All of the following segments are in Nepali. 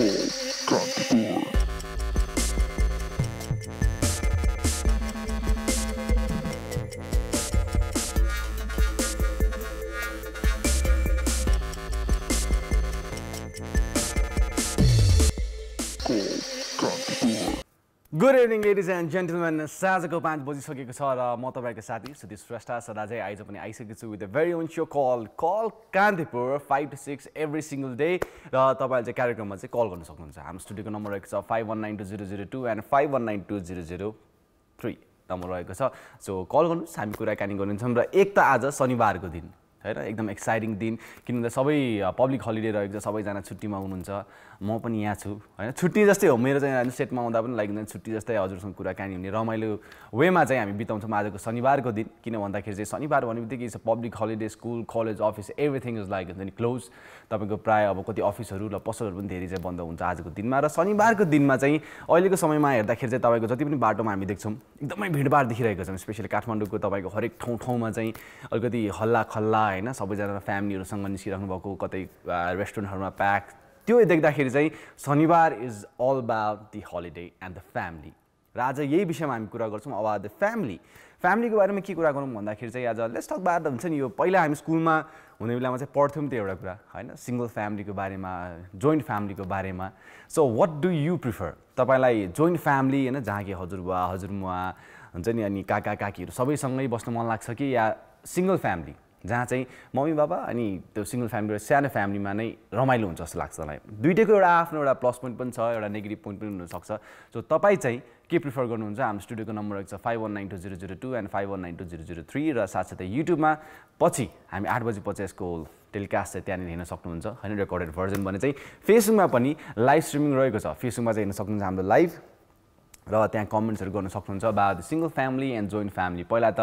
Call Kantipur. Good evening, ladies and gentlemen. Sajako 5 bajisakeko cha ra ma tapaihruko sathi Sudhir Shrestha sadajai aaj pani aisakeko chu with a very own show called Call Kantipur 5 to 6 every single day. Ra tapaihru chai karyakram ma chai call garnu sakनुहुन्छ. Hamro studio ko number raheko cha 51920002 and 51920003 number raheko cha. So call garnus, hami kurakani garnechham ra ek ta aaj शनिबारको दिन हैन एकदम एक्साइटिङ दिन किनभने सबै पब्लिक हलिडे रहेको छ सबैजना छुट्टीमा हुनुहुन्छ म पनि यहाँ छु हैन छुट्टी जस्तै हो मेरो चाहिँ अनि सेटमा आउँदा पनि लागिदैन छुट्टी जस्तै हजुरसँग कुराकानी हुने रमाइलो वेमा चाहिँ हामी बिताउँछौँ आजको शनिबारको दिन किन भन्दाखेरि चाहिँ शनिबार भनेबित्तिकै is public holiday school college office everything is like हुन्छ नि क्लोज तपाईको प्राय अब कति अफिसहरु र पसलहरु पनि धेरै चाहिँ बन्द हुन्छ आजको दिनमा र शनिबारको दिनमा चाहिँ अहिलेको समयमा हेर्दाखेरि चाहिँ तपाईको जति पनि बाटोमा हामी देख्छौँ एकदमै भिडभाड देखिरहेको छ स्पेशली काठमाडौँको तपाईको हरेक ठाउँ ठाउँमा चाहिँ अलिकति हल्ला खल्ला हैन सबैजना फ्यामिलीहरुसँग निस्किराख्नु भएको कतै रेस्टुरेन्टहरुमा प्याक त्यो देख्दाखेरि चाहिँ शनिबार is all about the holiday and the family र आज यही विषयमा हामी कुरा गर्छौं अबाउट द फ्यामिली फ्यामिलीको बारेमा के कुरा गरौं भन्दाखेरि चाहिँ आज लेट्स टक अबाउट हुन्छ नि यो पहिला हामी स्कुलमा हुने बेलामा चाहिँ पढ्थ्यौं त्यो एउटा कुरा हैन सिंगल फ्यामिलीको बारेमा जोइन्ट फ्यामिलीको बारेमा so what do you prefer तपाईलाई जोइन्ट फ्यामिली हैन जहाँ कि हजुरबुवा हजुरमुवा हुन्छ नि अनि काका काकीहरु सबैसँगै बस्न मन लाग्छ कि या सिंगल फ्यामिली जहाँ चाहिँ मम्मी बाबा अनि त्यो सिंगल फ्यामिली र सानो फ्यामिलीमा नै रमाइलो हुन्छ जस्तो लाग्छ मलाई दुईटैको एउटा आफ्नो एउटा प्लस पोइन्ट पनि छ एउटा नेगेटिभ पोइन्ट पनि हुन सक्छ सो तपाई चाहिँ के प्रिफर गर्नुहुन्छ हाम्रो स्टुडियोको नम्बर रहेको छ 51920002 एन्ड 51920003 र साथसाथै युट्युबमा पछि हामी 8 बजे पछि यसको टेलिकास्ट चाहिँ त्यहाँनिर हेर्न सक्नुहुन्छ हैन रेकर्डेड भर्जन भने चाहिँ फेसबुकमा पनि लाइभ स्ट्रिमिङ रहेको छ फेसबुकमा चाहिँ हेर्न सक्नुहुन्छ हाम्रो लाइभ र त्यहाँ कमेन्ट्सहरु गर्न सक्नुहुन्छ about the single family and joint family पहिला त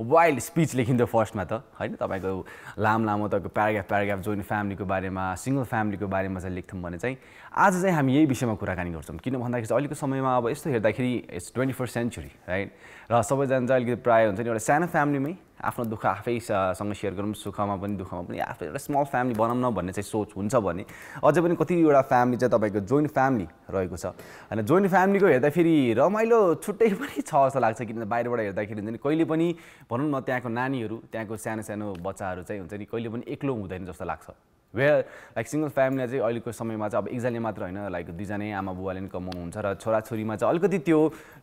वाइल्ड स्पीच लेखिन्थ्यो फर्स्टमा त हैन तपाईको लामो त प्याराग्राफ जोइन्ट फ्यामिलीको बारेमा सिंगल फ्यामिलीको बारेमा चाहिँ लेख्थ्यौं भने चाहिँ आज चाहिँ हामी यही विषयमा कुराकानी गर्छौं किन भन्दाखेरि चाहिँ अहिलेको समयमा अब यस्तो हेर्दाखेरि इट्स 21st सेन्चुरी राइट र सबैजना चाहिँ अलिकति प्राय हुन्छ नि एउटा सानो फ्यामिलीमै आफ्नो दुःख आफैसँग शेयर गरौँ सुखमा पनि दुःखमा पनि आफै एउटा स्मल फ्यामिली बनाउन भन्ने चाहिँ सोच हुन्छ भने अझै पनि कतिवटा फ्यामिली चाहिँ तपाईको जोइन्ट फ्यामिली रहेको छ हैन जोइन्ट फ्यामिलीको हेर्दा फेरि रमाइलो छुट्टै पनि छ जस्तो लाग्छ किनभने बाहिरबाट हेर्दाखेरि हुन्छ नि कहिले पनि भनौँ न त्यहाँको नानीहरु त्यहाँको सानो सानो बच्चाहरु चाहिँ हुन्छ नि कहिले पनि एक्लो हुँदैन जस्तो लाग्छ वेयर लाइक सिंगल फ्यामिली चाहिँ अहिलेको समयमा चाहिँ अब एकजनाले मात्र हैन लाइक दुईजनै आमा बुवाले नि कमाउनुहुन्छ र छोराछोरीमा चाहिँ अलिकति त्यो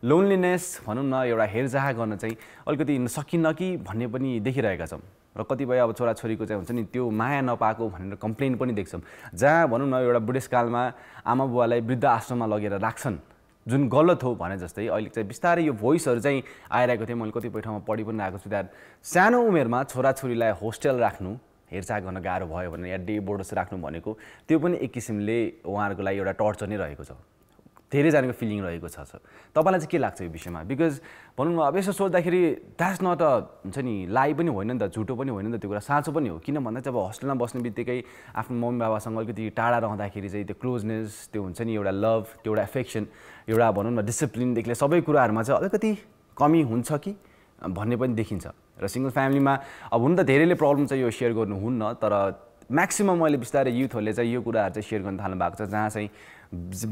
लोनलीनेस भनौं न एउटा हेरचाह गर्न चाहिँ अलिकति सकिन्न कि भन्ने पनि देखिरहेका छौं र कतिपय अब छोराछोरीको चाहिँ हुन्छ नि त्यो माया नपाएको भनेर कम्प्लेन पनि देख्छौं जहाँ भनौं न एउटा बुढेसकालमा आमा बुवालाई वृद्ध आश्रममा लगेर राख्छन् जुन गलत हो भने जस्तै अहिले चाहिँ बिस्तारै यो भोइसहरु चाहिँ आइरहेको थियो मैले कतिपय ठाउँमा पढि पनि आएको छु द्याट सानो उमेरमा छोराछोरीलाई होस्टेल राख्नु हेरचाह गर्न गाह्रो भयो भने या डे बोर्डर्स राख्नु भनेको त्यो पनि एक किसिमले उहाँहरुको लागि एउटा टर्चर नै रहेको छ धेरै जनाको फिलिङ रहेको छ तपाईलाई चाहिँ के लाग्छ यो विषयमा बिकज भनौं न अब यसो सोच्दाखेरि द्याट्स नट अ हुन्छ नि लाई पनि होइन नि त झुटो पनि होइन नि त त्यो कुरा साँचो पनि हो किन भन्दा चाहिँ अब होस्टेलमा बस्नेबित्तिकै आफ्नो मम्मी बाबासँग अलिकति टाढा रहँदाखेरि चाहिँ त्यो क्लोजनेस त्यो हुन्छ नि एउटा लभ त्यो एउटा एफेक्सन एउटा भनौं न डिसिप्लिन देखले सबै कुराहरुमा चाहिँ अलिकति कमी हुन्छ कि भन्ने पनि देखिन्छ र सिंगल फ्यामिलीमा अब हुन त धेरैले प्रब्लम चाहिँ यो शेयर गर्नु हुन्न तर म्याक्सिमम अहिले बिस्तारै युथहरुले चाहिँ यो कुराहरु चाहिँ शेयर गर्न थाल्नु भएको छ जहाँ चाहिँ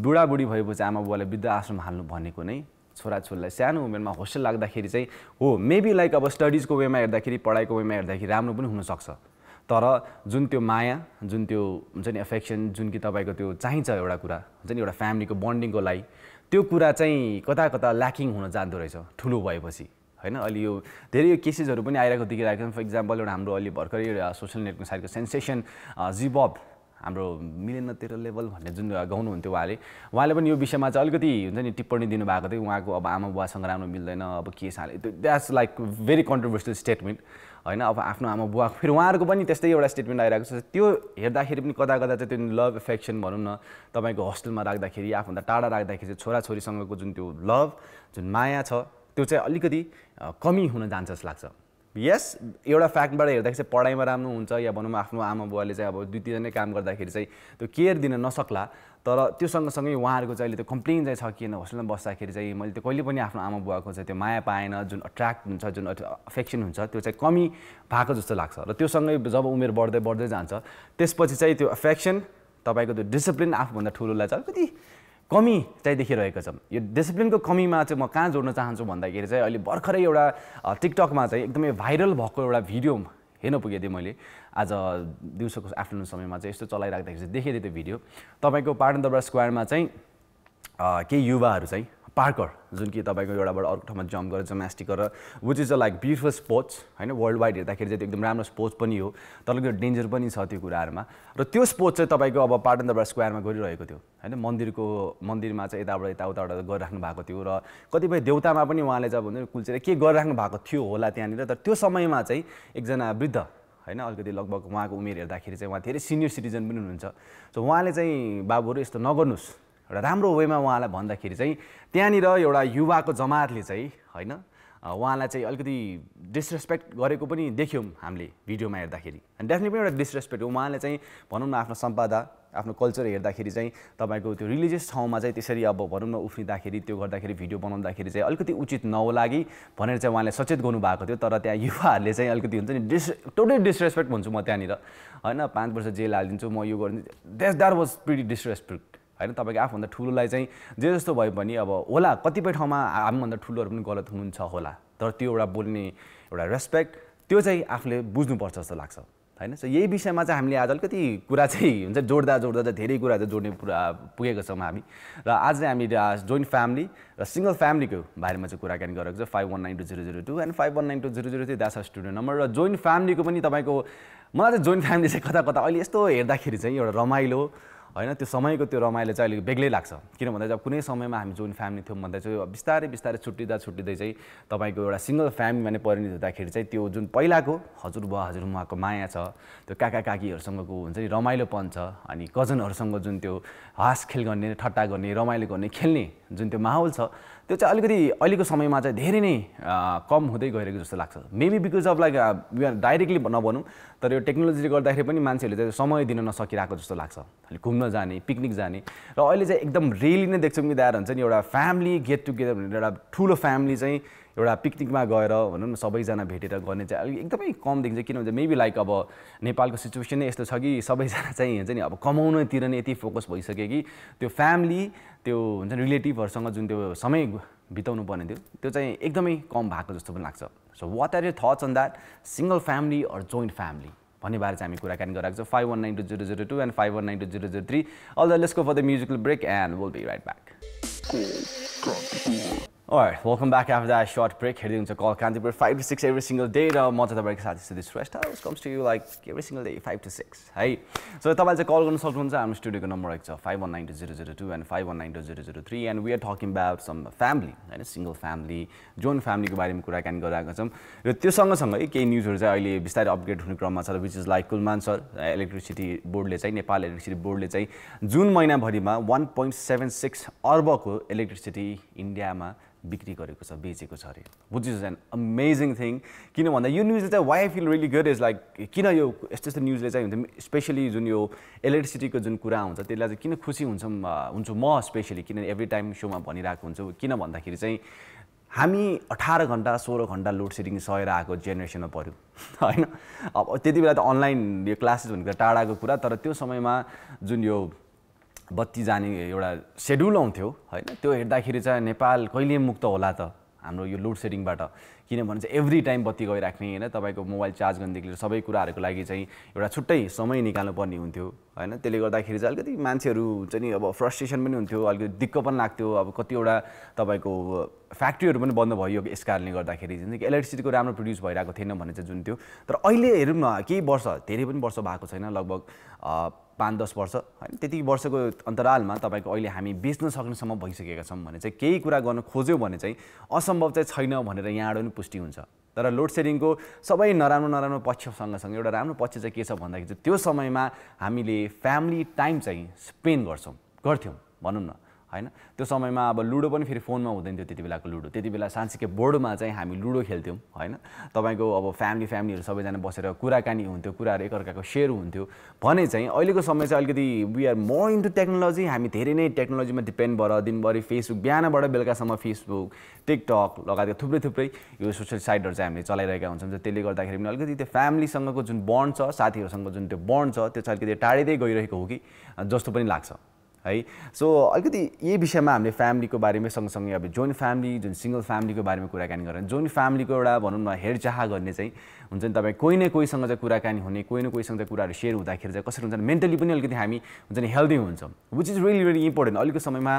बुढाबुढी भएपछि आमा बुवालाई वृद्ध आश्रम हाल्नु भनेको नै छोराछोरीलाई सानो उमेरमा होस्टेल लाग्दाखेरि चाहिँ हो मेबी लाइक अब स्टडीजको वेमा हेर्दाखेरि पढाइको वेमा हेर्दाखेरि राम्रो पनि हुन सक्छ तर जुन त्यो माया जुन त्यो हुन्छ नि एफेक्सन जुन कि तपाईको त्यो चाहिन्छ एउटा कुरा हुन्छ नि एउटा फ्यामिलीको बन्डिङको लागि त्यो कुरा चाहिँ कता कता ल्याकिङ हुन जान्दो रहेछ ठुलो भएपछि हैन अलि यो धेरै केसेसहरु पनि आइरहेको देखिरहेको छन् फर एक्जाम्पल एउटा हाम्रो अलि भर्खरै सोशल नेटको साइडको सेन्सेसन जीबब हाम्रो मिलेन 13 लेभल भन्ने जुन गाउनुहुन्थ्यो उहाँले पनि यो विषयमा चाहिँ अलिकति हुन्छ नि टिप्पणी दिनुभएको थियो उहाँको अब आमा बुवासँग राम्रो मिल्दैन अब केस हाले that's like very controversial statement हैन अब आफ्नो आमा बुवा फेरि उहाँहरुको पनि त्यस्तै एउटा स्टेटमेन्ट आइरहेको छ त्यो हेर्दाखेरि पनि कता कता चाहिँ त्यो लभ एफेक्सन भनौं न तपाईको होस्टेलमा राख्दाखेरि आफन्दा टाढा राख्दाखेरि चाहिँ छोराछोरीसँगको जुन त्यो लभ जुन माया छ त्यो चाहिँ अलिकति कमी हुन जान्छ जस्तो लाग्छ यस एउटा फ्याक्टबाट हेर्दाखेरि चाहिँ पढाइमा राम्रो हुन्छ या भनौं आफ्नो आमा बुवाले चाहिँ अब दुई तीन जनै काम गर्दाखेरि चाहिँ त्यो केयर दिन नसक्ला तर त्यो सँगसँगै उहाँहरुको चाहिँ अहिले त्यो कम्प्लेन चाहिँ छ किन होस्टेलमा बस्दाखेरि चाहिँ मैले त्यो कहिले पनि आफ्नो आमा बुवाको चाहिँ त्यो माया पाएन जुन अट्र्याक्ट हुन्छ जुन अफेक्सन हुन्छ त्यो चाहिँ कमी भएको जस्तो लाग्छ र त्यो सँगै जब उमेर बढ्दै बढ्दै जान्छ त्यसपछि चाहिँ त्यो अफेक्सन तपाईको त्यो डिसिप्लिन आफु भन्दा ठुलोलाई चाहिँ अलिकति कमी चाहिँ देखिरहेको छ। यो डिसिप्लिनको कमीमा चाहिँ म कहाँ जोड्न चाहन्छु भन्दाखेरि चाहिँ अहिले भर्खरै एउटा टिकटकमा चाहिँ एकदमै भाइरल भएको एउटा भिडियो हेर्न पुगे थिएँ मैले आज दिउँसोको आफ्टरनुन समयमा चाहिँ यस्तो चलाइराख्दाखेरि चाहिँ देखेँ त्यो भिडियो। तपाईको पाटनदरबार स्क्वायरमा चाहिँ केही युवाहरू चाहिँ पार्कर जुन कि तपाईको एउटाबाट अर्को ठाउँमा जम्प गरेर जिम्नास्टिक गरेर which is a like beautiful sports हैन, वर्ल्ड वाइड हेर्दाखेरि चाहिँ एकदम राम्रो स्पोर्ट्स पनि हो तर यो डेन्जर पनि छ त्यो कुराहरुमा। र त्यो स्पोर्ट्स चाहिँ तपाईको अब पाटनदरबार स्क्वायरमा गरिरहेको थियो हैन, मन्दिरमा चाहिँ यताबाट यताउताबाट गरिराख्नु भएको थियो र कतिपय देउतामा पनि उहाँले जब भन्दै कुल्चेर के गरिराख्नु भएको थियो होला त्यहाँनिर। तर त्यो समयमा चाहिँ एकजना वृद्ध हैन अलिकति लगभग उहाँको उमेर हेर्दाखेरि चाहिँ उहाँ धेरै सिनियर सिटिजन पनि हुनुहुन्छ। सो उहाँले चाहिँ बाबुहरु यस्तो नगर्नुस् र राम्रो वेमा उहाँलाई भन्दाखेरि चाहिँ त्यहाँनिर एउटा युवाको जमातले चाहिँ हैन उहाँलाई चाहिँ अलिकति डिसरेस्पेक्ट गरेको पनि देख्यौं हामीले भिडियोमा हेर्दाखेरि। अनि डेफिनेटली एउटा डिसरेस्पेक्ट हो उहाँले चाहिँ भनौँ न आफ्नो सम्पदा आफ्नो कल्चर हेर्दाखेरि चाहिँ तपाईको त्यो रिलिजियस ठाउँमा चाहिँ त्यसरी अब भनौँ न उफ्रिँदाखेरि त्यो गर्दाखेरि भिडियो बनाउँदाखेरि चाहिँ अलिकति उचित नहोलागी भनेर चाहिँ उहाँले सचेत गर्नु भएको थियो। तर त्यहाँ युवाहरूले चाहिँ अलिकति हुन्छ नि टोटली डिसरेस्पेक्ट भन्छु म त्यहाँनिर हैन, 5 वर्ष जेल हालिदिन्छु म यो गर्नु। द्याट वाज प्रिटी डिसरेस्पेक्ट हैन। तपाईको आफुभन्दा ठुलोलाई चाहिँ जे जस्तो भए पनि अब होला कतिपय ठाउँमा हामीभन्दा ठुलोहरू पनि गलत हुनुहुन्छ होला तर त्यो एउटा बोल्ने एउटा रेस्पेक्ट त्यो चाहिँ आफुले बुझ्नुपर्छ जस्तो लाग्छ हैन। सो यही विषयमा चाहिँ हामीले आज अलिकति कुरा चाहिँ हुन्छ जोड्दा जोड्दा चाहिँ धेरै कुरा चाहिँ जोड्ने पुगेको छौँ हामी। र आज चाहिँ हामीले जोइन्ट फ्यामिली र सिंगल फ्यामिलीको बारेमा चाहिँ कुराकानी गरेको छ। 51920002 एन्ड 51920003 दासा स्टुडियो नम्बर। र जोइन्ट फ्यामिलीको पनि तपाईँको मलाई चाहिँ जोइन्ट फ्यामिली चाहिँ कता कता अहिले यस्तो हेर्दाखेरि चाहिँ एउटा रमाइलो हैन, त्यो समयको त्यो रमाइलो चाहिँ अलिक बेग्लै लाग्छ। किन भन्दा जब कुनै समयमा हामी जोइन्ट फ्यामिली थियौं भन्दा चाहिँ बिस्तारै बिस्तारै छुट्टिँदा छुट्टिँदै चाहिँ तपाईको एउटा सिंगल फ्यामिलीमा परिणत हुँदाखेरि चाहिँ त्यो जुन पहिलाको हजुरबा हजुरआमाको माया छ त्यो काका काकीहरुसँगको हुन्छ नि रमाइलोपन छ अनि कजनहरुसँग जुन त्यो हाँस खेल गर्ने ठट्टा गर्ने रमाइलो गर्ने खेल्ने जुन त्यो माहौल छ त्यो चाहिँ अलिकति अहिलेको समयमा चाहिँ धेरै नै कम हुँदै गइरहेको जस्तो लाग्छ। Maybe because of like we are directly नभनौँ तर यो टेक्नोलोजीले गर्दाखेरि पनि मान्छेहरूले चाहिँ समय दिन नसकिरहेको जस्तो लाग्छ। खालि घुम्न जाने पिकनिक जाने र अहिले चाहिँ एकदम रेली नै देख्छौँ कि दायर हुन्छ नि एउटा फ्यामिली गेट टुगेदर भनेर एउटा ठुलो फ्यामिली चाहिँ एउटा पिकनिकमा गएर भनौँ न सबैजना भेटेर गर्ने चाहिँ अलिक एकदमै कम देखिन्छ। किन भन्छ मेबी लाइक अब नेपालको सिचुएसन नै यस्तो छ कि सबैजना चाहिँ हुन्छ नि अब कमाउनतिर नै यति फोकस भइसक्यो कि त्यो फ्यामिली त्यो हुन्छ नि रिलेटिभहरुसँग जुन त्यो समय बिताउनु पर्ने थियो त्यो चाहिँ एकदमै कम भएको जस्तो पनि लाग्छ। So what are your thoughts on that single family or joint family भन्ने बारे चाहिँ हामी कुराकानी गरेको छौँ। 51920002 and 51920003। All the let's go for the musical break and will be right back. Alright, welcome back after that short break. Here you Call Kantipur 5 to 6 every single day. The Montatabari Satis to this rest house comes to you like every single day 5 to 6. Hey, so the call on Sultan's studio number is 51920002 and 51920003, and we are talking about some family and a single family, joint family. Go by him Kura can go back on some. This song is a news or a beside upgrade to Krama, which is like Kulman sir, electricity board. Let's say Nepal Electricity Board. Let's say June Maina Bharima 1.76 Arbako electricity India ma. बिक्री गरेको छ बेचेको छ अरे, which is an amazing thing. किन भन्दा यो न्यूजले चाहिँ why I feel really good is like किन यो यस्तो यस्तो न्यूजले चाहिँ हुन्छ स्पेशली जुन यो इलेक्ट्रिसिटीको जुन कुरा हुन्छ त्यसलाई चाहिँ किन खुसी हुन्छु म स्पेशली, किनभने एभ्री टाइम सोमा भनिरहेको हुन्छु। किन भन्दाखेरि चाहिँ हामी 18 घण्टा 16 घण्टा लोड सेडिङ सहेर आएको जेनेरेसनमा पर्यो हैन। अब त्यति बेला त अनलाइन यो क्लासेस भनेको टाढाको कुरा तर त्यो समयमा जुन यो बत्ती जाने एउटा सेड्युल आउँथ्यो हैन त्यो हेर्दाखेरि चाहिँ नेपाल कहिले मुक्त होला त हाम्रो यो लोड सेडिङबाट। किनभने चाहिँ एभ्री टाइम बत्ती गइराख्ने हैन, तपाईको मोबाइल चार्ज गर्नदेखि लिएर सबै कुराहरुको लागि चाहिँ एउटा छुट्टै समय निकाल्नुपर्ने हुन्थ्यो हैन। त्यसले गर्दाखेरि चाहिँ अलिकति मान्छेहरू चाहिँ नि अब फ्रस्ट्रेसन पनि हुन्थ्यो, अलिकति दिक्क पनि लाग्थ्यो। अब कतिवटा तपाईको फ्याक्ट्रीहरू पनि बन्द भयो यस कारणले गर्दाखेरि चाहिँ इलेक्ट्रिसिटीको राम्रो प्रोड्युस भइरहेको थिएन भन्ने चाहिँ जुन थियो। तर अहिले हेरौँ न केही वर्ष, धेरै पनि वर्ष भएको छैन, लगभग 5-10 वर्ष हैन, त्यति वर्षको अन्तरालमा तपाईको अहिले हामी बेच्न सक्नेसम्म भइसकेका छौँ भने चाहिँ केही कुरा गर्न खोज्यौँ भने चाहिँ असम्भव चाहिँ छैन भनेर यहाँबाट पनि पुष्टि हुन्छ। तर लोड सेडिङको सबै नराम्रो पक्षसँगसँगै एउटा राम्रो पक्ष चाहिँ के छ भन्दाखेरि चाहिँ त्यो समयमा हामीले फ्यामिली टाइम चाहिँ स्पेन्ड गर्थ्यौँ भनौँ न हैन त्यो समयमा अब लुडो पनि फेरि फोनमा हुँदैन थियो त्यतिबेलाको लुडो त्यतिबेला सांस्कृतिक बोर्डमा चाहिँ हामी लुडो खेल्थ्यौं हैन तपाईको अब फ्यामिलीहरु सबैजना बसेर कुराकानी हुन्थ्यो कुराहरु एकअर्काको शेयर हुन्थ्यो भने चाहिँ अहिलेको समय चाहिँ अलिकति we are more into technology हामी धेरै नै टेक्नोलोजीमा डिपेन्ड भएर दिनभरि फेसबुक बिहानबाट बेलुकासम्म फेसबुक टिकटक लगाएर थुप्रै थुप्रै यो सोशल साइटहरु चाहिँ हामीले चलाइरहेका हुन्छौं त्यसले गर्दाखेरि पनि अलिकति त्यो फ्यामिलीसँगको जुन बन्ड छ साथीहरुसँग जुन त्यो बन्ड छ त्यो चाहिँ अलिकति टाढिदै गइरहेको हो कि जस्तो पनि लाग्छ है सो अलिकति यही विषयमा हामीले फ्यामिलीको बारेमा सँगसँगै अब जोइन फ्यामिली जुन सिंगल फ्यामिलीको बारेमा कुराकानी गरेर जोइन फ्यामिलीको एउटा भनौं न हेरचाह गर्ने चाहिँ हुन्छ नि तपाई कोही न कोहीसँग चाहिँ कुराकानी हुने कोही न कोहीसँग चाहिँ कुराहरु शेयर हुँदाखेरि चाहिँ कसरी हुन्छ मेन्टली पनि अलिकति हामी हुन्छ नि हेल्दी हुन्छौं which is really really important अहिलेको समयमा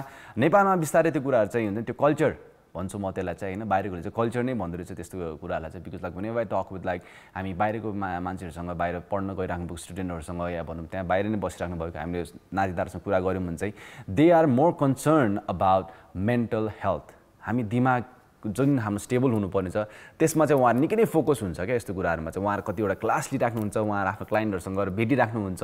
नेपालमा बिस्तारै त्यो कुराहरु चाहिँ हुन्छ नि त्यो कल्चर भन्छु म त्यसलाई चाहिँ हैन बाहिरकोले चाहिँ कल्चर नै भन्दै रहेछ त्यस्तो कुराहरुलाई चाहिँ बिकज लाइक भने वाइ टक विथ लाइक हामी बाहिरको मान्छेहरुसँग बाहिर पढ्न गइराख्नु भएको स्टुडेन्टहरुसँग या भनौं त्यहाँ बाहिर नै बसिराख्नु भएको हामीले नातेदारसँग कुरा गर्यौं भने चाहिँ they are more concern about mental health हामी दिमाग जुन हाम्रो स्टेबल हुनुपर्ने छ त्यसमा चाहिँ उहाँ निकै नै फोकस हुन्छ के यस्तो कुराहरुमा चाहिँ उहाँ कति एउटा क्लास लिराख्नुहुन्छ उहाँ आफ्नो क्लाइन्टहरुसँग भेटि राख्नुहुन्छ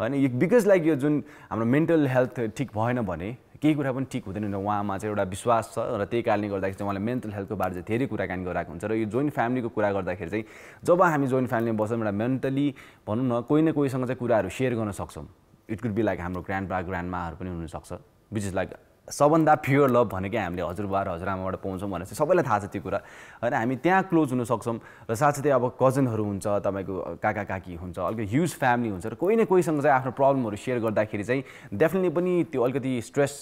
हैन बिकज लाइक यो जुन हाम्रो मेन्टल हेल्थ ठीक भएन भने केही कुरा पनि ठीक हुँदैन उहाँमा चाहिँ एउटा विश्वास छ र त्यही कारणले गर्दाखेरि चाहिँ उहाँले मेन्टल हेल्थको बारेमा धेरै कुराकानी गरिरहेको हुन्छ र यो जोइन फ्यामिलीको कुरा गर्दाखेरि चाहिँ जब हामी जोइन फ्यामिलीमा बस्छौं एउटा मेन्टली भनौं न कोही न कोहीसँग चाहिँ कुराहरु शेयर गर्न सक्छौं इट कुड बी लाइक हाम्रो ग्रान्डपा ग्रान्डमाहरु पनि हुन सक्छ व्हिच इज लाइक सबभन्दा प्योर लभ भनेकै हामीले हजुरबा र हजुरआमाबाट पाउँछौं भने चाहिँ सबैलाई थाहा छ त्यो कुरा हैन हामी त्यहाँ क्लोज हुन सक्छौं र साथसाथै अब कजनहरु हुन्छ तपाईको काका काकी हुन्छ अलिकति ह्युज फ्यामिली हुन्छ र कोही न कोहीसँग चाहिँ आफ्नो प्रब्लमहरु शेयर गर्दाखेरि चाहिँ डेफिनेटली पनि त्यो अलिकति स्ट्रेस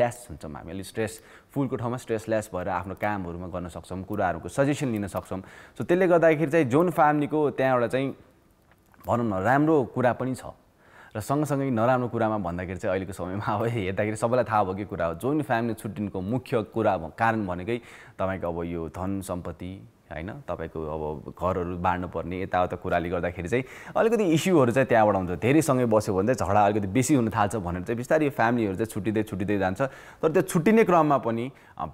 लेस हुन्छौं हामी अलि स्ट्रेस फुलको ठाउँमा स्ट्रेसलेस भएर आफ्नो कामहरुमा गर्न सक्छौं कुराहरुको सजेसन लिन सक्छौं सो त्यसले गर्दाखेरि चाहिँ जोइन फ्यामिलीको त्यहाँ एउटा चाहिँ भनौं न राम्रो कुरा पनि छ र सँगसँगै नराम्रो कुरामा भन्दाखेरि चाहिँ अहिलेको समयमा अब हेर्दाखेरि सबैलाई थाहा भएकै कुरा हो जोइन फ्यामिली छुट्टिनको मुख्य कुरा कारण भनेकै तपाईको अब यो धन सम्पत्ति हैन तपाईको अब घरहरु बाड्नु पर्ने यताउता कुराले गर्दाखेरि चाहिँ अलिकति इश्यूहरु चाहिँ त्यहाँबाट हुन्छ धेरैसँगै बस्यो भने चाहिँ झगडा अलिकति बेसी हुन थाल्छ भनेर चाहिँ बिस्तारै फ्यामिलीहरु चाहिँ छुटिदै जान्छ तर त्यो छुटिने क्रममा पनि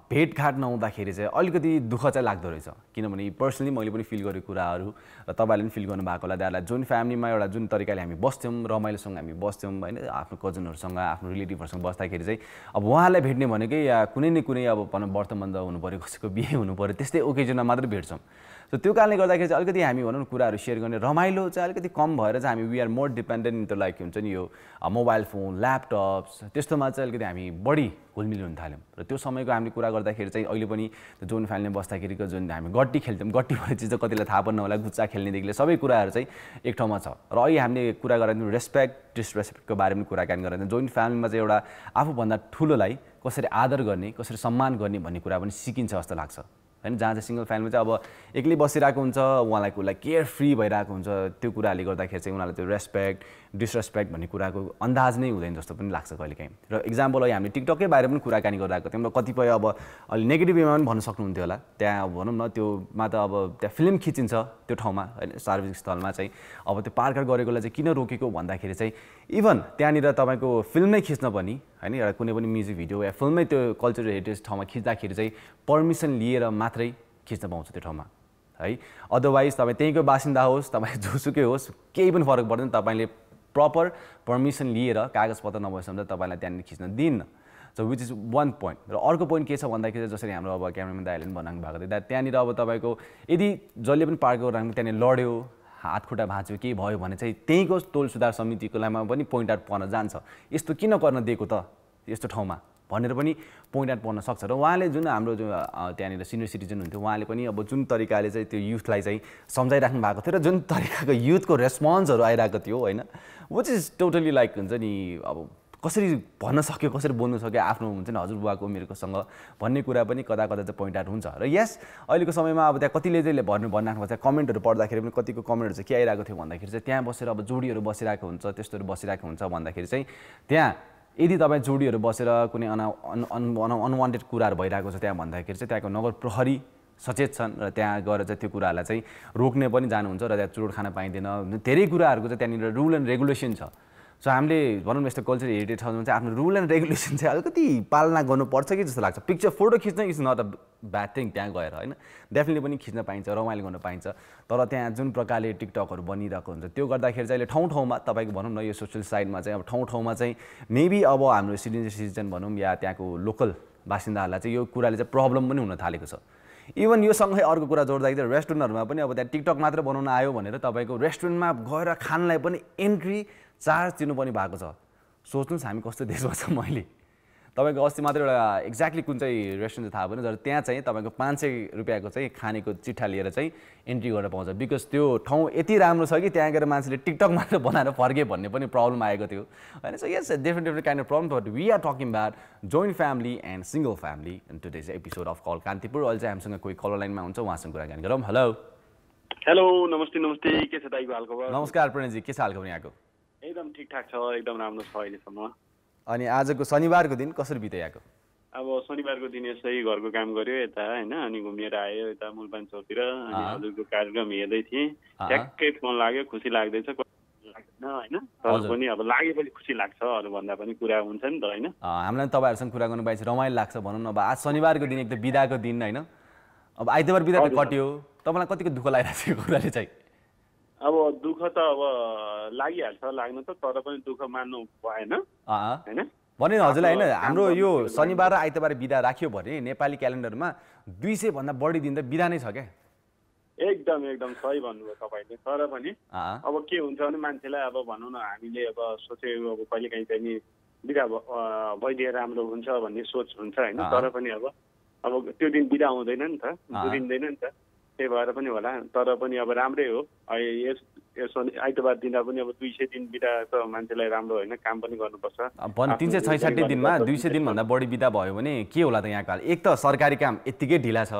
भेटघाट नहुँदाखेरि चाहिँ अलिकति दुःख चाहिँ लाग्दो रहेछ किनभने पर्सनली मैले पनि फिल गरेको कुराहरु र तपाईहरुले पनि फिल गर्नु भएको होला दाइलाई जोइन फ्यामिलीमा एउटा जुन तरिकाले हामी बस्थ्यौं रमाइलोसँग हामी बस्थ्यौं हैन आफ्नो कजनहरुसँग आफ्नो रिलेटिभहरुसँग बस्दाखेरि चाहिँ अब उहाँलाई भेट्ने भनेकै या कुनै न कुनै अब वर्तमान हुनु पर्यो कसैको बिहे हुनु पर्यो त्यस्तै ओकेजनमा मात्र भेट सो त्यो कारणले गर्दाखेरि चाहिँ अलिकति हामी भनौं न कुराहरु शेयर गर्ने रमाइलो चाहिँ अलिकति कम भएर चाहिँ हामी we are more dependent like हुन्छ नि यो मोबाइल फोन ल्यापटप्स त्यस्तोमा चाहिँ अलिकति हामी बढी घुलमिल हुन थाल्यौं र त्यो समयको हामीले कुरा गर्दाखेरि चाहिँ अहिले पनि जोइन फ्यामिलीमा बस्दाखेरिको जुन हामी गट्टी खेल्थ्यौं गट्टी भन्ने चीज चाहिँ कतिलाई थाहा पर्न होला गुच्चा खेल्नेदेखि सबै कुराहरु चाहिँ एक ठाउँमा छ र अहिले हामीले कुरा गरेको रेस्पेक्ट डिसरेस्पेक्टको बारेमा कुराकानी गरेर जोइन फ्यामिलीमा चाहिँ एउटा आफूभन्दा ठूलोलाई कसरी आदर गर्ने कसरी सम्मान गर्ने भन्ने कुरा पनि सिकिन्छ जस्तो लाग्छ हैन जहाँ चाहिँ सिंगल फ्यामिली चाहिँ अब एक्लै बसिरहेको हुन्छ उहाँलाई कुलाई केयर फ्री भइरहेको हुन्छ त्यो कुराले गर्दाखेरि चाहिँ उनीहरुलाई त्यो रेस्पेक्ट डिसरेस्पेक्ट भन्ने कुराको अन्दाज नै हुँदैन जस्तो पनि लाग्छ कहिलेकाहीँ र एक्जाम्पल अहिले हामीले टिकटकै बारेमा पनि कुराकानी गरिरहेको थियौं कतिपय अब अलि नेगेटिभ वेमा पनि भन्न सक्नुहुन्थ्यो होला त्यहाँ भनौं न त्योमा त अब त्यहाँ फिल्म खिचिन्छ त्यो ठाउँमा हैन सार्वजनिक स्थलमा चाहिँ अब त्यो पार्कर गरेकोलाई चाहिँ किन रोकेको भन्दाखेरि चाहिँ इभन त्यहाँनिर तपाईको फिल्मै खिच्न पनि हैन एउटा कुनै पनि म्युजिक भिडियो या फिल्मै त्यो कल्चरल हेरिटेज ठाउँमा खिच्दाखेरि चाहिँ पर्मिसन लिएर मात्रै खिच्न पाउँछ त्यो ठाउँमा है अदरवाइज तपाई त्यहीको बासिन्दा होस् तपाई जोसुकै होस् केही पनि फरक पर्दैन तपाईले प्रपर पर्मिसन लिएर कागजपत्र नभएसम्म तपाईलाई त्यहाँ खिच्न दिन्न so which is one point र अर्को पॉइंट के छ भन्दाखेरि जसरी हाम्रो अब क्यामेराम्यान दाइले बनाउनु भएको थियो त्यहाँनिर अब तपाईको यदि जसले पनि पार्क गरिराख्नु त्यहाँनिर लड्यो हात खुट्टा भाँच्यो के भयो भने चाहिँ त्यहीको तोल सुधार समितिको लामा पनि पोइन्ट आउट पर्न जान्छ यस्तो किन गर्न दिएको त यस्तो ठाउँमा भनेर पनि पोइन्ट आउट पर्न सक्छ र उहाँले जुन हाम्रो त्यहाँनिर सिनियर सिटिजन हुन्थ्यो उहाँले पनि अब जुन तरिकाले चाहिँ त्यो युथलाई चाहिँ सम्झाइराख्नु भएको थियो र जुन तरिकाको युथको रेस्पोन्सहरु आइराको थियो हैन व्हिच इज टोटली लाइक हुन्छ नि अब कसरी भन्न सक्यो कसरी बोल्न सक्यो आफ्नो हुन्छ नि हजुरबुवाको उमेरकोसँग भन्ने कुरा पनि कता कता चाहिँ पोइन्ट आउट हुन्छ र यस अहिलेको समयमा अब त्यहाँ कतिले चाहिँ भन्नु भएको छ कमेन्टहरु पढ्दाखेरि पनि कतिको कमेन्टहरु चाहिँ के आइराको थियो भन्दाखेरि चाहिँ त्यहाँ बसेर अब जोडीहरु बसिराको हुन्छ त्यस्तोहरु बसिराको हुन्छ भन्दाखेरि चाहिँ त्यहाँ यदि तपाई जोडीहरु बसेर कुनै अनवान्टेड कुराहरु भइराको छ त्यहाँ भन्दाखेरि चाहिँ त्यहाँको नगर प्रहरी सचेत छन् र त्यहाँ गएर चाहिँ त्यो कुराहरुलाई चाहिँ रोक्ने पनि जानुहुन्छ र त्यहाँ चुरोट खान पाइदैन धेरै कुराहरुको चाहिँ त्यहाँनिर रुल एन्ड रेगुलेसन छ So हामीले भनौं यस्तो कल्चर हेरिटेज हाउसमा चाहिँ आफ्नो रुल एन्ड रेगुलेसन चाहिँ अलिकति पालना गर्नुपर्छ कि जस्तो लाग्छ पिक्चर फोटो खिच्न is not a bad thing त्यहाँ गएर हैन डेफिनेटली पनि खिच्न पाइन्छ रमाइलो गर्न पाइन्छ तर त्यहाँ जुन प्रकारले टिकटकहरु बनिरहेको हुन्छ त्यो गर्दाखेरि चाहिँ अहिले ठाउँ ठाउँमा तपाईको भनौं न यो सोशल साइडमा चाहिँ अब ठाउँ ठाउँमा चाहिँ मेबी अब हाम्रो सिटिजन सिटिजन भनौं या त्यहाँको लोकल बासिन्दाहरुलाई चाहिँ यो कुराले चाहिँ प्रब्लम पनि हुन थालेको छ इवन यो सँगै अर्को कुरा जोड्दाखेरि रेस्टुरेन्टहरुमा पनि अब त्यहाँ टिकटक मात्र बनाउन आयो भनेर तपाईको रेस्टुरेन्टमा गएर खानलाई पनि एन्ट्री चार्ज तिर्नुपर्ने भएको छ सोच्नुस् हामी कस्तो देशमा छ मैले तपाईको अस्ति मात्र एउटा एक्ज्याक्टली कुन चाहिँ रेस्टुरेन्ट थाहा भएन तर त्यहाँ चाहिँ तपाईको 500 रुपैयाँको चाहिँ खानेको चिट्ठा लिएर चाहिँ एन्ट्री गर्न पाउँछ बिकज त्यो ठाउँ यति राम्रो छ कि त्यहाँ गएर मान्छेले टिकटक मात्र बनाएर फर्के भन्ने पनि प्रब्लम आएको थियो हैन so yes different different kind of problem but we are talking about joint family and single family in today's episode of call Kantipur अहिले चाहिँ हामीसँग कोही कलर लाइनमा हुन्छ उहाँसँग कुराकानी गरौँ हेलो हेलो नमस्ते नमस्ते के छ दाइको हालखबर नमस्कार प्रणितजी के छ हालखबर यहाँको एकदम ठीकठाक छ एकदम राम्रो छ अहिले सम्म अनि आजको शनिबारको दिन कसरी बिताएको अब शनिबारको दिन यसै घरको काम गर्यो यता हैन अनि घुमेर आयो यता मूलबान चौकतिर अनि हजुरको कार्यक्रम हेर्दै थिए ट्याक्कै फोन लाग्यो खुसी लाग्दै छ लाग्दैन हैन तर पनि अब लागेपछि खुसी लाग्छ अरु भन्दा पनि कुरा हुन्छ नि त हैन हामीलाई तपाईहरुसँग कुरा गर्न पाइछ रमाइलो लाग्छ भनौं न अब आज शनिबारको दिन एकदम बिदाको दिन हैन अब आइतबार बिदा त कट्यो तपाईलाई कतिको दुःख लागिरहेको छ कुराले चाहिँ अब दुःख त अब लागिहाल्छ लाग्नु त तर पनि दुःख मान्नु भएन हैन भने हजुरले हैन हाम्रो यो शनिबार र आइतबार बिदा राख्यो भने नेपाली क्यालेन्डरमा 200 भन्दा बढी दिन त बिदा नै छ के एकदम एकदम सही भन्नुभयो तपाईले तर पनि अब के हुन्छ भने मान्छेलाई अब भन्नु न हामीले अब सोचेको अब कहिलेकाहीँ चाहिँ बिदा भइदिए राम्रो हुन्छ भन्ने सोच हुन्छ हैन तर पनि अब त्यो दिन बिदा हुँदैन नि त बुझिँदैन नि त त्यही भएर पनि होला तर पनि अब राम्रै हो यस आइतबार दिनदा पनि अब 200 दिन बिदा त मान्छेलाई राम्रो हैन काम पनि गर्नुपर्छ 366 दिनमा 200 दिन भन्दा बढी बिदा भयो भने के होला त यहाँको हाल एक त सरकारी काम यतिकै ढिला छ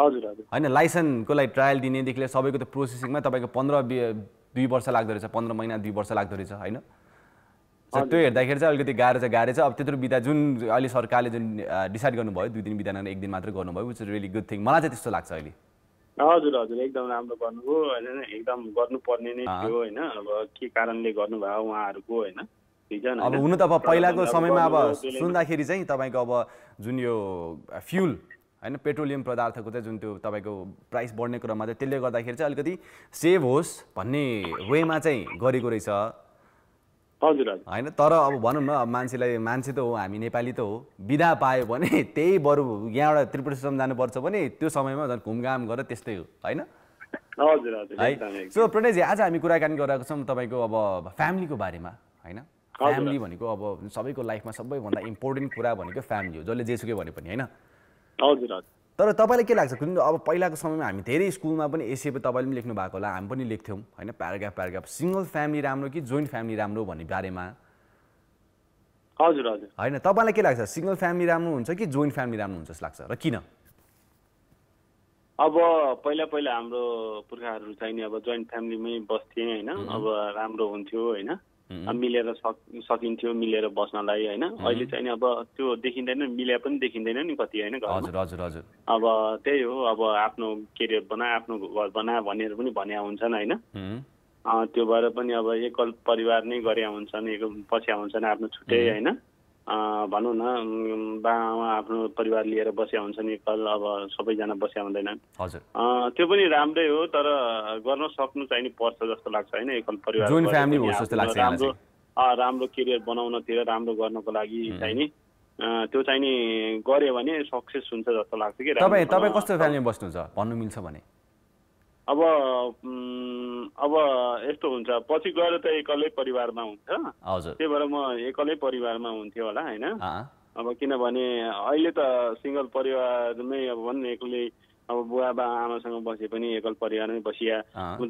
हजुर हजुर हैन लाइसेन्सको लागि ट्रायल दिने देखिले सबैको त प्रोसेसिङमा तपाईको 15-2 वर्ष लाग्दो रहेछ 15 महिना 2 वर्ष लाग्दो रहेछ हैन त्यो हेर्दाखेरि चाहिँ अलिकति गाह्रो छ अब त्यत्रो बिदा जुन अहिले सरकारले जुन डिसाइड गर्नुभयो 2 दिन बिदा नगरी 1 दिन मात्र गर्नुभयो which is really good thing मलाई चाहिँ त्यस्तो लाग्छ अहिले हजुर हजुर एकदम राम्रो गर्नुभयो हैन एकदम गर्नुपर्ने नै थियो हैन अब के कारणले गर्नुभयो उहाँहरुको हैन रिजन अब हुन त अब पहिलाको समयमा अब सुन्दाखेरि चाहिँ तपाईको अब जुन यो फ्यूल हैन पेट्रोलियम पदार्थको चाहिँ जुन त्यो तपाईको प्राइस बढ्ने क्रममा चाहिँ त्यसले गर्दाखेरि चाहिँ अलिकति सेभ होस् भन्ने वेमा चाहिँ गरेको रहेछ हजुर हजुर हैन तर अब भनौं न मान्छेलाई मान्छे त हो हामी नेपाली त हो बिदा पाए भने त्यही बरु यहाँबाट त्रिपुरेश्वरम जानुपर्छ भने त्यो समयमा झन् घुमघाम गरेर त्यस्तै हो हैन हजुर हजुर सो प्रणय जी आज हामी कुराकानी गरिरहेको छौं तपाईको अब फ्यामिलीको बारेमा हैन फ्यामिली भनेको अब सबैको लाइफमा सबैभन्दा इम्पोर्टेन्ट कुरा भनेको फ्यामिली हो जसले जेसुकै भने पनि हैन हजुर हजुर तर तपाईलाई के लाग्छ किन अब पहिलाको समयमा हामी धेरै स्कुलमा पनि एसेपे तपाईले पनि लेख्नु भएको होला हामी पनि लेख्थ्यौं हैन प्याराग्राफ सिंगल फ्यामिली राम्रो कि जोइन्ट फ्यामिली राम्रो भन्ने बारेमा हजुर हजुर हैन तपाईलाई के लाग्छ सिंगल फ्यामिली राम्रो हुन्छ कि जोइन्ट फ्यामिली राम्रो हुन्छ जस्तो लाग्छ र किन अब पहिला पहिला हाम्रो पुर्खाहरु चाहिँ अब जोइन्ट फ्यामिलीमै बस्थे हैन अब राम्रो हुन्थ्यो हैन मिलेर सकिन्थ्यो मिलेर बस्नलाई हैन अहिले चाहिँ अब त्यो देखिदैन मिले पनि देखिदैन नि कति हैन हजुर हजुर हजुर अब त्यही हो अब आफ्नो करियर बना आफ्नो घर बना भनेर पनि भन्या हुन्छन् हैन त्यो भएर पनि अब एकल परिवार नै गरे हुन्छन् एक पछि हुन्छन् आफ्नो छुट्टै हैन भन्नु न बाबा आफ्नो परिवार लिएर बसे हुन्छन् एकल अब सबैजना बसे हुँदैनन् हजुर त्यो पनि राम्रै हो तर गर्न सक्नु चाहिँ पर्छ जस्तो लाग्छ हैन एकल परिवार जोइन्ट फ्यामिली हो जस्तो लाग्छ राम्रो राम्रो करियर बनाउनतिर राम्रो गर्नको लागि चाहिँ नि त्यो चाहिँ नि गरे भने सक्सेस हुन्छ जस्तो लाग्छ के तपाई कस्तो फ्यामिलीमा बस्नुहुन्छ भन्नु मिल्छ भने अब यस्तो हुन्छ पछि गएर त एकलै परिवारमा हुन्छ त्यही भएर म एकलै परिवारमा हुन्थ्यो होला हैन अब किनभने अहिले त सिंगल परिवारमै अब भन्ने एकलै अब बुवा बा आमासँग बसे पनि एकल परिवारमै बसिया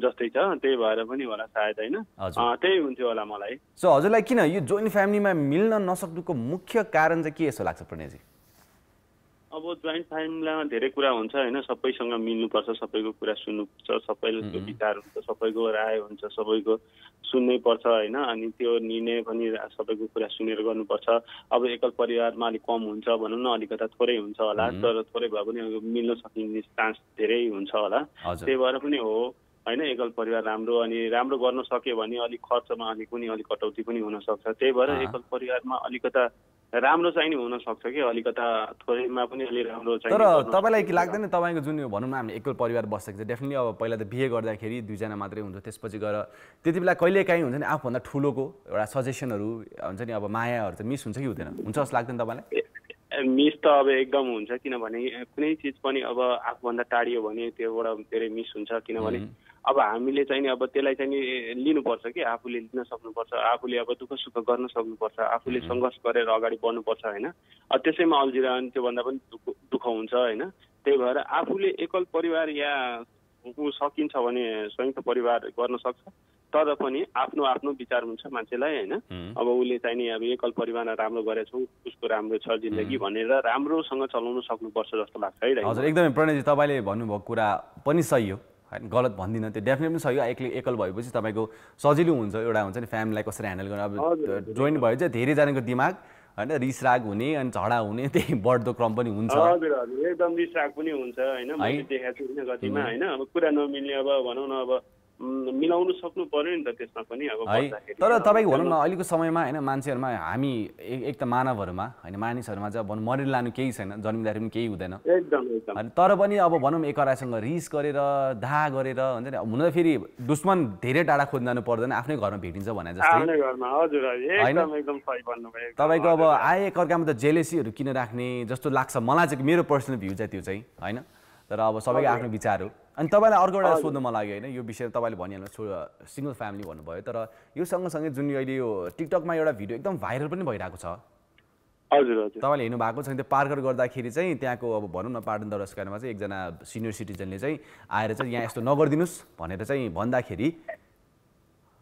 जस्तै छ त्यही भएर पनि होला सायद हैन त्यही हुन्थ्यो होला मलाई सो हजुरलाई किन यो जोइन्ट फ्यामिलीमा मिल्न नसक्नुको मुख्य कारण चाहिँ के यसो लाग्छ प्रणय जी अब जोइन्ट फ्यामिलीमा धेरै कुरा हुन्छ हैन सबैसँग मिल्नुपर्छ सबैको कुरा सुन्नुपर्छ सबैको विचार हुन्छ सबैको राय हुन्छ सबैको सुन्नै पर्छ हैन अनि त्यो निर्णय पनि सबैको कुरा सुनेर गर्नुपर्छ अब एकल परिवारमा अलिक कम हुन्छ भनौं न अलिकता थोरै हुन्छ होला तर थोरै भए पनि मिल्न सक्ने चान्स धेरै हुन्छ होला त्यही भएर पनि हो हैन एकल परिवार राम्रो अनि राम्रो गर्न सक्यो भने अलि खर्चमा अलि कुनै अलि कटौती पनि हुन सक्छ त्यही भएर एकल परिवारमा अलिकता राम्रो चाहिने हुन सक्छ के अलिकता थोरैमा पनि अलि राम्रो चाहिने तर तपाईलाई के लाग्दैन तपाईको जुन यो भनौं न हामी एकल परिवार बसेको छ डेफिनेटली अब पहिला त बिहे गर्दाखेरि दुई जना मात्रै हुन्छ त्यसपछि गएर त्यतिबेला कहिले काहीँ हुन्छ नि आफु भन्दा ठूलोको एउटा सजेशनहरु हुन्छ नि अब मायाहरु त मिस हुन्छ कि हुँदैन हुन्छ जस्तो लाग्दैन तपाईलाई मिस त अब एकदम हुन्छ किनभने कुनै चीज पनि अब आफु भन्दा टाढियो भने त्योबाट धेरै मिस हुन्छ किनभने अब हामीले चाहिँ नि अब त्यसलाई चाहिँ नि लिनु पर्छ के आफुले लिन सक्नु पर्छ आफुले अब दुःख सुख गर्न सक्नु पर्छ आफुले संघर्ष गरेर अगाडि बढ्नु पर्छ हैन अब त्यसैमा अल्झिरहन त्यो भन्दा पनि दुःख हुन्छ हैन त्यही भएर आफुले एकल परिवार या सकिन्छ भने संयुक्त परिवार गर्न सक्छ तर पनि आफ्नो आफ्नो विचार हुन्छ मान्छेलाई हैन अब उले चाहिँ नि अब एकल परिवारमा राम्रो गरेछौ उसको राम्रो छ जिन्दगी भनेर राम्रोसँग चलाउन सक्नु पर्छ जस्तो लाग्छ है हजुर एकदमै प्रणयजी तपाईले भन्नुभएको कुरा पनि सही हो हैन गलत भन्दिन त्यो डेफिनेटली सही हो एकल भएपछि तपाईको सजिलो हुन्छ एउटा हुन्छ नि फ्यामिलीलाई कसरी ह्यान्डल गर्ने अब जोइन भयो चाहिँ धेरै जनाको दिमाग हैन रिस राग हुने अनि झडा हुने त्यही बढ्दो क्रम पनि हुन्छ हजुर हजुर एकदम रिस राग पनि हुन्छ हैन मैले देखेको छु गतिमा हैन अब कुरा नमिल्ने अब भनौं न अब मिलाउन सक्नु पर्यो नि त त्यसमा पनि अब बस्दाखेरि तर तपाईको भनौं न अहिलेको समयमा हैन मान्छेहरुमा हामी एक त मानवहरुमा हैन मानिसहरुमा जब भनौं मरि लानु केही छैन जन्मिँदा पनि केही हुँदैन एकदम एकदम अनि तर पनि अब भनौं एकअर्कासँग रिस गरेर दाह गरेर हुन्छ नि हुन त फेरि दुश्मन धेरै टाढा खोज्नु पर्दैन आफ्नै घरमा भेटिन्छ भने जस्तै आफ्नै घरमा हजुर एकदम एकदम सही भन्नुभयो तपाईको अब आए एकअर्कामा त जेलेसीहरु किन राख्ने जस्तो लाग्छ मलाई चाहिँ मेरो पर्सनल भ्यू चाहिँ त्यो चाहिँ हैन तर अब सबैको आफ्नो विचार हो अनि तपाईलाई अर्को एउटा सोध्न मन लाग्यो हैन यो विषय तपाईले भनिहाल्नु सिंगल फ्यामिली भन्नुभयो तर यो सँगसँगै जुन अहिले यो टिकटकमा एउटा भिडियो एकदम भाइरल पनि भइराको छ हजुर हजुर तपाईले हेर्नु भएको छ नि त्यो पार्कर गर्दाखेरि चाहिँ त्यहाँको अब भनौं न पाटन दरबारमा चाहिँ एकजना सिनियर सिटिजनले चाहिँ आएर चाहिँ यहाँ यस्तो नगर्दिनुस् भनेर चाहिँ भन्दाखेरि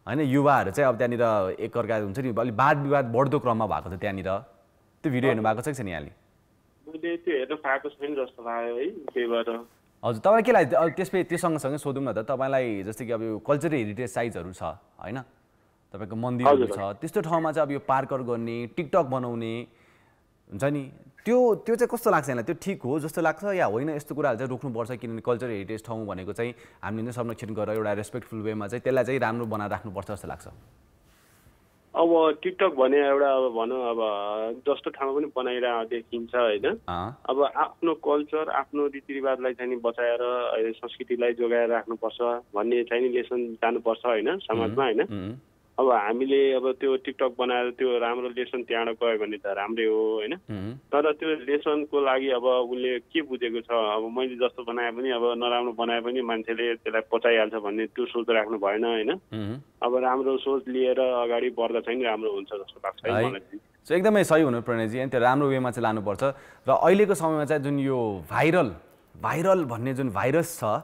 हैन युवाहरु चाहिँ अब त्यहाँनिर एकअर्का हुन्छ नि अलि वाद विवाद बढ्दो क्रममा भएको छ त्यहाँनिर त्यो भिडियो हेर्नु भएको छ कि छैन यहाँले मैले त्यो हेर्न पाएको छैन जस्तो लाग्यो है त्यही भएर हजुर तपाईलाई के लाग्यो त्यसपछि त्यससँगसँगै सोधौं न त तपाईलाई जस्तै कि अब यो कल्चरल हेरिटेज साइटहरु छ हैन तपाईको मन्दिरहरु छ त्यस्तो ठाउँमा चाहिँ अब यो पार्कर गर्ने टिकटक बनाउने हुन्छ नि त्यो त्यो चाहिँ कस्तो लाग्छ हैन त्यो ठीक हो जस्तो लाग्छ या होइन यस्तो कुराहरु चाहिँ रोक्नु पर्छ किनभने कल्चरल हेरिटेज ठाउँ भनेको चाहिँ हामीले संरक्षण गरेर एउटा रेस्पेक्टफुल वेमा चाहिँ त्यसलाई चाहिँ राम्रो बनाएर राख्नु पर्छ जस्तो लाग्छ अब टिकटक भने एउटा अब भनौं अब जस्तो ठाउँमा पनि बनाइरा देखिन्छ हैन अब आफ्नो कल्चर आफ्नो रीतिरिवाजलाई चाहिँ नि बचाएर संस्कृतिलाई जोगाएर राख्नुपर्छ भन्ने चाहिँ नि लेसन जानुपर्छ हैन समाजमा हैन अब हामीले अब त्यो टिकटक बनाएर त्यो राम्रो लेसन त्यहाँ गयो भने त राम्रै हो हैन तर त्यो लेसनको लागि अब उले के बुझेको छ अब मैले जस्तो बनाए पनि अब नराम्रो बनाए पनि मान्छेले त्यसलाई पचाइहाल्छ भन्ने त्यो सोच राख्नु भएन हैन अब राम्रो सोच लिएर अगाडि बढ्दा चाहिँ राम्रो हुन्छ जस्तो लाग्छ है मलाई सो एकदमै सही हुनु प्रणयजी अनि त्यो राम्रो वेमा चाहिँ लानुपर्छ र अहिलेको समयमा चाहिँ जुन यो भाइरल भन्ने जुन भाइरस छ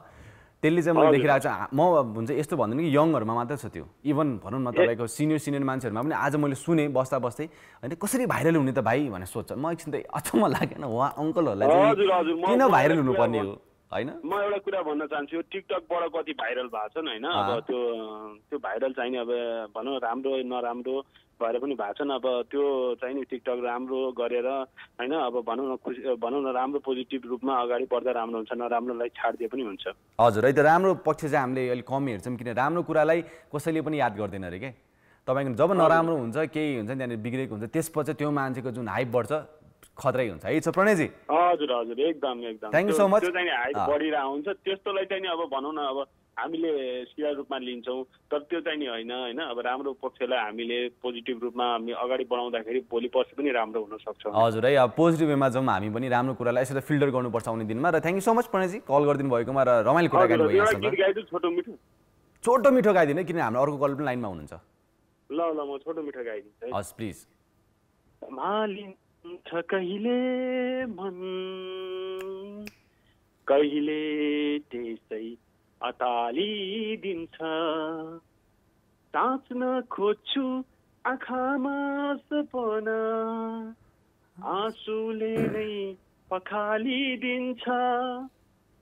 त्यसले चाहिँ मैले देखिरहेको छु म हुन्छ यस्तो भन्दिन कि यङहरुमा मात्र छ त्यो इभन भनौं न तपाईको सिनियर मान्छेहरुमा पनि आज मैले सुने बस्दै हैन कसरी भाइरल हुने त भाइ भने सोध्छ म एकछिन त अचम्म लागेन वहा अंकलहरुलाई किन भाइरल हुनु पर्ने हो हैन म एउटा कुरा भन्न चाहन्छु टिकटक बाट कति भाइरल भएको छ हैन अब त्यो त्यो भाइरल चाहिँ नि अब भनौं राम्रो नराम्रो भएर पनि भएको छ अब त्यो चाहिँ नि टिकटक राम्रो गरेर हैन अब भनौं न राम्रो पोजिटिभ रुपमा अगाडि बढ्दा राम्रो हुन्छ नराम्रोलाई छाड्दिए पनि हुन्छ हजुर है त राम्रो पक्ष चाहिँ हामीले अलि कम हेर्छौं किन राम्रो कुरालाई कसैले पनि याद गर्दैन रे के तपाईको जब नराम्रो हुन्छ केही हुन्छ नि त्यहाँ बिग्रेको हुन्छ त्यसपछि त्यो मान्छेको जुन हाइप बढ्छ खतरै हुन्छ है सो प्रणयजी हजुर हजुर एकदम एकदम थ्यांक यू सो मच त्यो चाहिँ हाइप बढिरा हुन्छ त्यस्तोलाई चाहिँ नि अब भनौं न अब हामीले सिधा रुपमा लिन्छौं तर त्यो चाहिँ नि हैन हैन अब राम्रो पक्षलाई हामीले पोजिटिभ रुपमा हामी अगाडि बढाउँदाखेरि भोलि पर्सि पनि राम्रो हुन सक्छ हजुर है अब पोजिटिभ वेमा जाउँ हामी पनि राम्रो कुरालाई यसरी फिल्टर गर्नुपर्छ आउने दिनमा र thank you so much Pranayji call गरिदिनु भएकोमा र रमाइलो कुरा गर्नु भयो यहाँसँग छोटो मिठो गाइदिनु किन हाम्रो अर्को कल पनि लाइनमा हुनुहुन्छ ल ल म छोटो मिठो गाइदिन्छु हस् प्लिज मालिन्छ कहिले मन कहिले त्यसै अताली दिन्छ ताच्न खोज्छु आँखामा सपना आँसुले नै पखाली दिन्छ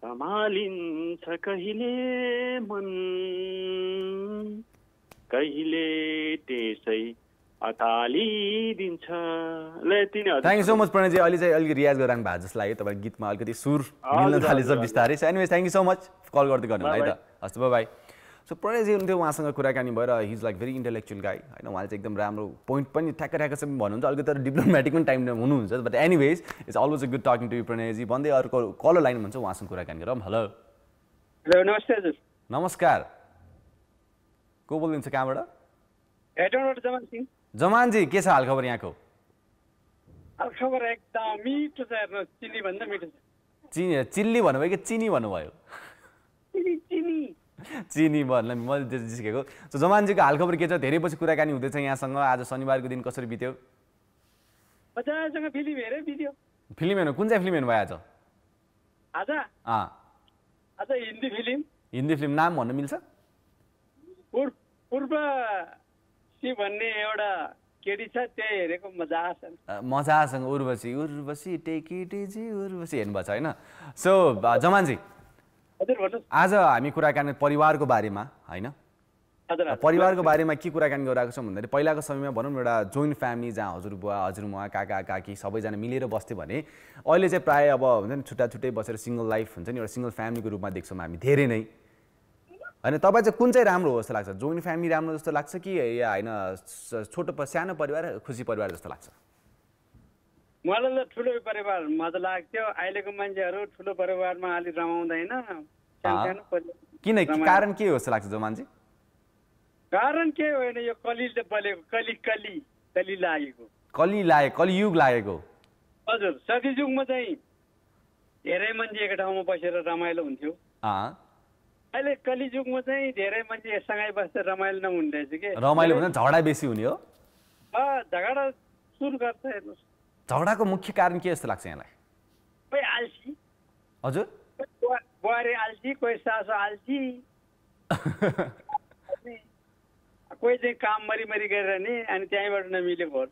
समालिन्छ कहिले मन कहिले त्यसै अताली दिन्छ ले तिनी हजुर thank you so much Pranayji अलि चाहिँ अलि रियाज गराउनु भएको जस्तो लाग्यो तपाईको गीतमा अलिकति सुर मिल्न थालेछ बिस्तारै so anyways thank you so much call गर्दै गर्नु है त हस्त भाई सो प्रणयजी हुनुहुन्थ्यो उहाँसँग कुराकानी भएर he is like very intellectual guy हैन उहाँले चाहिँ एकदम राम्रो पोइन्ट पनि ठ्याक्क ठ्याक्क सबै भन्नुहुन्छ अलिकति तर डिप्लोमेटिक पनि टाइम हुनुहुन्छ but anyways it's always a good talking to you Pranayji भन्दै अर्को कलर लाइन भन्छ उहाँसँग कुराकानी गरौँ हेलो हेलो नमस्ते हजुर नमस्कार को बोल्नुहुन्छ कहाँबाट हेटौँबाट जमानजी के छ हाल खबर यहाँको हाल खबर एकदम मिठो छ हेर्नु चिनी भन्दा मिठो छ चिनी चिल्ली भन्नुभयो के चिनी भन्नुभयो चिनी चिनी चिनी भन्नु मैले त्यति जिस्केको सो जमानजीको हाल खबर के छ धेरै पछि कुराकानी हुँदैछ यहाँसँग आज शनिबारको दिन कसरी बित्यो बच्चासँग फिल्म हेरे बित्यो फिल्म हेर्नु कुन चाहिँ फिल्म हेर्नु भयो आज आज अ आज हिन्दी फिल्म नाम भन्नु मिल्छ पूर्व सी भन्ने एउटा केडी छ त्यही हेरेको मजासँग Urvashi Urvashi take it easy Urvashi हेर्नु भएको हैन सो जमानजी आज हामी कुराकानी परिवारको बारेमा हैन परिवारको बारेमा के कुराकानी गरिरहेको छौं भन्दा पहिलाको समयमा भनौं एउटा जोइन्ट फ्यामिली जहाँ हजुरबुवा हजुरमुवा काका काकी सबैजना मिलेर बस्थे भने अहिले चाहिँ प्राय अब हुन्छ नि छुट्टा छुट्टै बसेर सिंगल लाइफ हुन्छ नि एउटा सिंगल फ्यामिलीको रूपमा देख्छौं हामी धेरै नै हैन तपाई चाहिँ कुन चाहिँ राम्रो हो जस्तो लाग्छ जोइन्ट फ्यामिली राम्रो जस्तो लाग्छ कि या हैन छोटो सानो परिवार खुशी परिवार जस्तो लाग्छ मलाई त ठुलो परिवार मजा लाग्थ्यो अहिलेको मान्छेहरु ठुलो परिवारमा अलि रमाउँदैन सानो परिवार किन कारण के हो जस्तो लाग्छ जमानजी कारण के होइन यो कलिले बलेको कलि कलि कलि लागेको कलि लाए कलियुग लागेको हजुर सदियुगमा चाहिँ धेरै मान्छे एक ठाउँमा बसेर रमाइलो हुन्थ्यो अहिले कलियुगमा चाहिँ धेरै मान्छे सँगै बस्दा रमाइलो नहुँदैछ के रमाइलो भने झगडा बेसी हुने हो अ झगडा सुरु गर्छ हेर्नुस् झगडाको मुख्य कारण के जस्तो लाग्छ यहाँलाई कोही आलसी हजुर बुहारी आलसी कोही सासु आलसी कोही चाहिँ काम मरिमरि गरिरहने अनि त्यहीबाट नमिले घर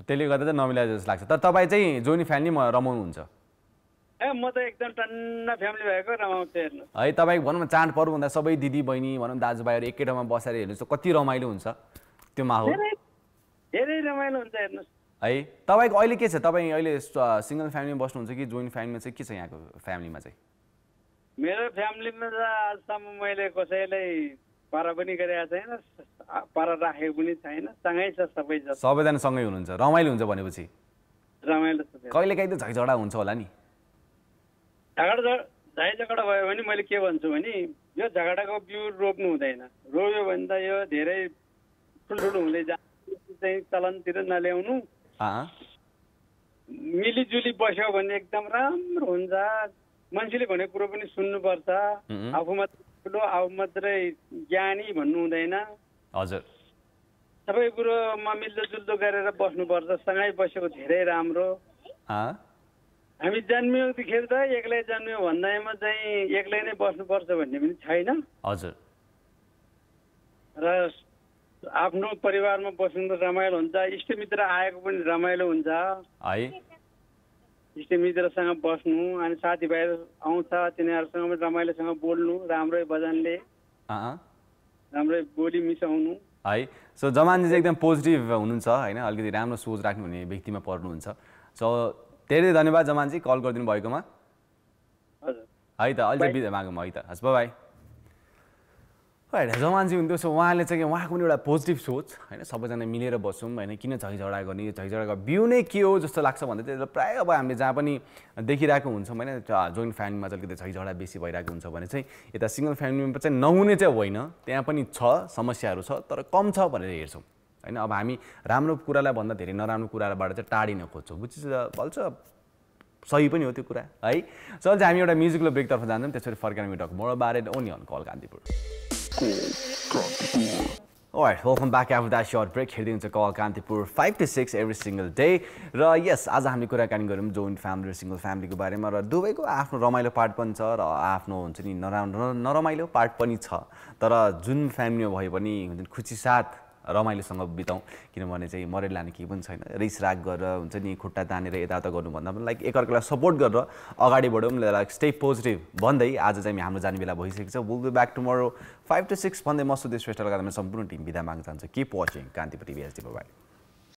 त्यसले गर्दा चाहिँ नमिला जस्तो लाग्छ तर तपाई चाहिँ जोइन्ट फ्यामिलीमा रमाउनुहुन्छ ए म त एकदम टन्न फ्यामिली भएको रमाउँथे हेर्नु है तपाईको भन्नुमा चाड पर्व भन्दा सबै दिदी बहिनी भनौं दाजुभाइहरु एकै ठाउँमा बसेर हेर्नुहुन्छ कति रमाइलो हुन्छ त्यो माहौल धेरै रमाइलो हुन्छ हेर्नु है तपाईको अहिले के छ तपाई अहिले सिंगल फ्यामिलीमा बस्नुहुन्छ कि जोइन्ट फ्यामिलीमा चाहिँ के छ यहाँको फ्यामिलीमा चाहिँ मेरो फ्यामिलीमा त आजसम्म मैले कसैलाई पारा पनि गरेको छैन पारा राखेको पनि छैन सँगै छ सबैजना सबैजनासँगै हुनुहुन्छ रमाइलो हुन्छ भनेपछि रमाइलो छ कहिलेकाहीँ त झगडा हुन्छ होला नि झगडा भयो भने मैले के भन्छु भने यो झगडाको बिउ रोप्नु हुँदैन रोप्यो भने त यो धेरै ठुल्ठुलो हुँदै जान्छ चलनतिर नल्याउनु मिलिजुली बस्यो भने एकदम राम्रो हुन्छ मान्छेले भनेको कुरो पनि सुन्नुपर्छ आफू मात्र ठुलो आफू मात्रै ज्ञानी भन्नु हुँदैन हजुर सबै कुरोमा मिल्दोजुल्दो गरेर बस्नुपर्छ सँगै बसेको धेरै राम्रो हामी जन्मियौँखेर त एक्लै जन्मियौँ भन्दैमा चाहिँ एक्लै नै बस्नुपर्छ भन्ने पनि छैन हजुर र आफ्नो परिवारमा बस्नु त रमाइलो हुन्छ इष्टमित्र आएको पनि रमाइलो हुन्छ है इष्टमित्रसँग बस्नु अनि साथीभाइहरू आउँछ तिनीहरूसँग पनि रमाइलोसँग बोल्नु राम्रै वजनले राम्रै बोली मिसाउनु है सो जमानजी चाहिँ एकदम पोजिटिभ हुनुहुन्छ हैन अलिकति राम्रो सोच राख्नु हुने व्यक्तिमा पर्नुहुन्छ सो धेरै धन्यवाद जमानजी कल गरिदिनु भएकोमा हजुर है त अहिले बिदा मागौँ है त हस् बाइ बाइ जमानजी हुनुहुन्थ्यो सो उहाँले चाहिँ उहाँको पनि एउटा पोजिटिभ सोच हैन सबैजना मिलेर बस्छौँ हैन किन झगडा गर्ने झगडाको बिउ नै के हो जस्तो लाग्छ भन्दै त्यसलाई प्राय अब हामीले जहाँ पनि देखिरहेको हुन्छौँ हैन जोइन्ट फ्यामिलीमा चाहिँ अलिकति झगडा बेसी भइरहेको हुन्छ भने चाहिँ यता सिङ्गल फ्यामिलीमा चाहिँ नहुने चाहिँ होइन त्यहाँ पनि छ समस्याहरू छ तर कम छ भनेर हेर्छौँ हैन अब हामी राम्रो कुरालाई भन्दा धेरै नराम्रो कुराबाट चाहिँ टाढिन खोज्छौँ बुझिस भन्छ सही पनि हो त्यो कुरा है सो अहिले हामी एउटा म्युजिकल ब्रेकतर्फ जान्छौँ त्यसपछि फर्केर talk more about it only on call Kantipur Alright, welcome back after that short break. Here is Call Kantipur 5 to 6 every single day. Ra yes, आज हामीले कुराकानी गरौँ जोइन्ट फ्यामिली र सिंगल फ्यामिलीको बारेमा र दुवैको आफ्नो रमाइलो पार्ट पनि छ र आफ्नो हुन्छ नि नरमाइलो पार्ट पनि छ तर जुन फ्यामिलीमा भए पनि हुन्छ खुसी साथ रमाइलोसँग बिताऊँ किनभने चाहिँ मरेर लाने केही पनि छैन रिस राग गरेर हुन्छ नि खुट्टा तानेर यताउता गर्नुभन्दा पनि लाइक एकअर्कालाई सपोर्ट गरेर अगाडि बढौँ लाइक स्टे पोजिटिभ भन्दै आज चाहिँ हाम्रो जाने बेला भइसकेको छ will be back tomorrow 5 to 6 भन्दै म सुदेश श्रेष्ठ लगायत सम्पूर्ण टिम बिदा माग्न चाहन्छु keep watching Kantipur TV HD mobile